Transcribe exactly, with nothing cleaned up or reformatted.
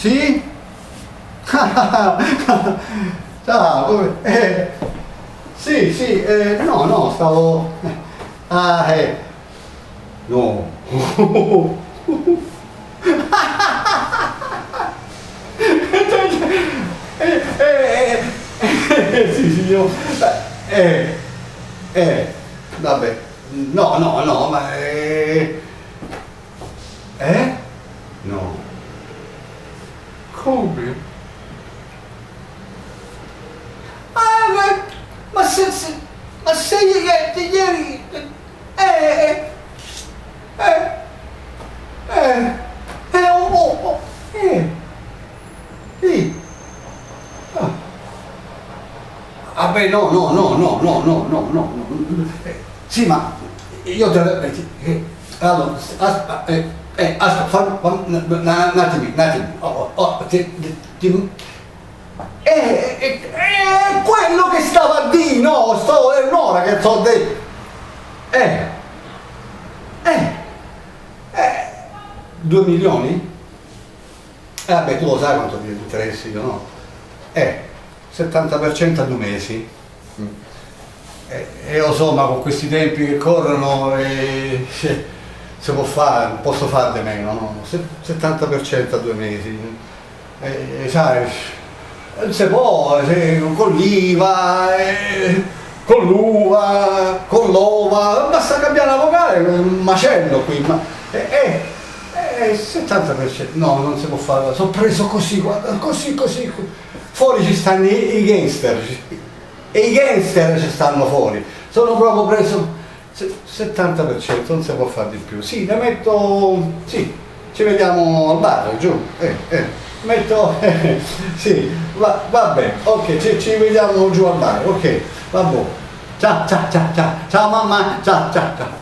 Sì? Ah, come, eh, sì, sì, eh, no, no, stavo... Ah, eh... No... eh, eh, eh, sì, signor... Eh... Eh... Vabbè... No, no, no, ma... Eh... eh? No... Come? Ma se, se, ma se ieri, eh, eh, eh, eh, oh, oh, eh, eh, ah, vabbè, no, no, no, no, no, no, no, no, sì, ma io te, eh, allora, aspetta, eh, eh, aspetta, un attimo, un attimo, oh, oh, ti, ti, eh, eh, eh, quello che stava a dire, no, stavo è un'ora che sto detto. Eh, eh, eh, due milioni? Eh, vabbè, tu lo sai quanto ti interessi, no? Eh, settanta per cento a due mesi. Mm. Eh, e lo so, ma con questi tempi che corrono, eh, si può fare, posso fare di meno, no? settanta per cento a due mesi. Eh, sai. Se può, se, con l'I V A, eh, con l'U V A, con l'O V A, basta cambiare la vocale, un macello qui, ma eh, eh, settanta per cento, no, non si può fare, sono preso così, guarda, così, così, fuori ci stanno i, i gangster, e i gangster ci stanno fuori, sono proprio preso, se, settanta per cento, non si può fare di più, sì, ne metto, sì, ci vediamo al bar, giù, eh, eh. Metto, eh, sì, va, va bene, ok, ci, ci vediamo giù al mare, ok, va buono. Ciao, ciao, ciao, ciao, ciao mamma, ciao, ciao, ciao.